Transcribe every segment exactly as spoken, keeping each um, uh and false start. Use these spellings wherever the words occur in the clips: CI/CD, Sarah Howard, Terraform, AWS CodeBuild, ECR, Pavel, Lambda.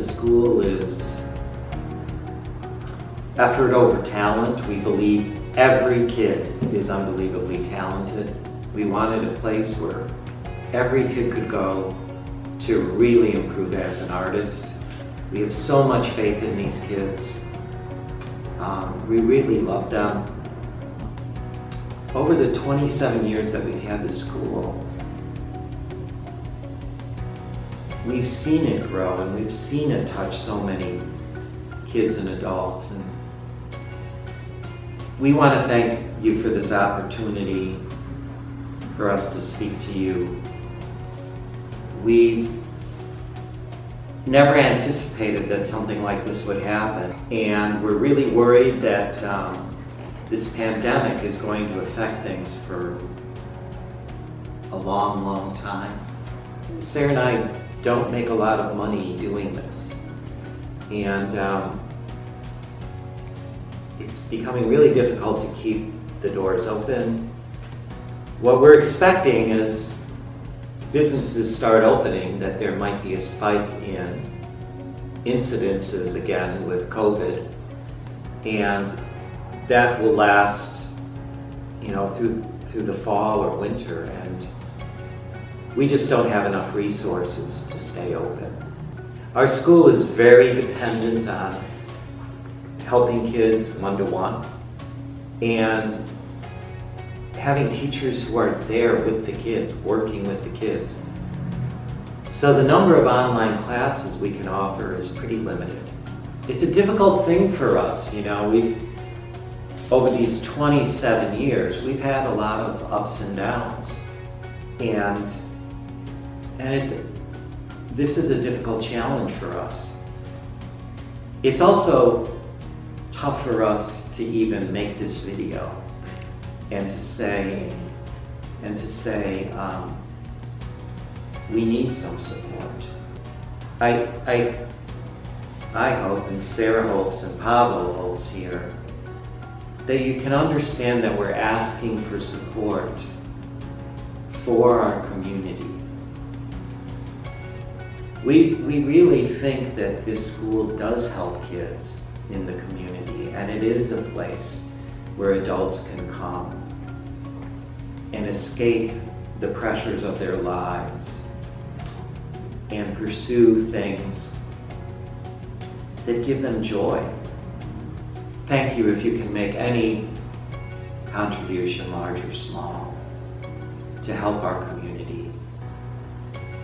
the school is effort over talent. We believe every kid is unbelievably talented. We wanted a place where every kid could go to really improve as an artist. We have so much faith in these kids. Um, we really love them. Over the twenty-seven years that we've had this school, we've seen it grow and we've seen it touch so many kids and adults. And we want to thank you for this opportunity for us to speak to you. We never anticipated that something like this would happen, and we're really worried that um, this pandemic is going to affect things for a long, long time. Sarah and I don't make a lot of money doing this, and um, it's becoming really difficult to keep the doors open. What we're expecting is businesses start opening, that there might be a spike in incidences again with COVID, and that will last, you know, through through the fall or winter, and we just don't have enough resources to stay open. Our school is very dependent on helping kids one-to-one and having teachers who are there with the kids, working with the kids. So the number of online classes we can offer is pretty limited. It's a difficult thing for us, you know. We've, over these twenty-seven years, we've had a lot of ups and downs. And And it's, this is a difficult challenge for us. It's also tough for us to even make this video and to say, and to say um, we need some support. I, I, I hope, and Sarah hopes, and Pavel hopes here, that you can understand that we're asking for support for our community. We, we really think that this school does help kids in the community, and it is a place where adults can come and escape the pressures of their lives and pursue things that give them joy. Thank you if you can make any contribution, large or small, to help our community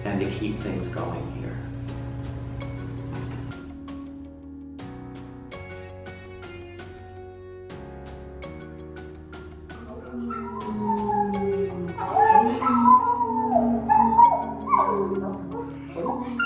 and to keep things going here. Oh.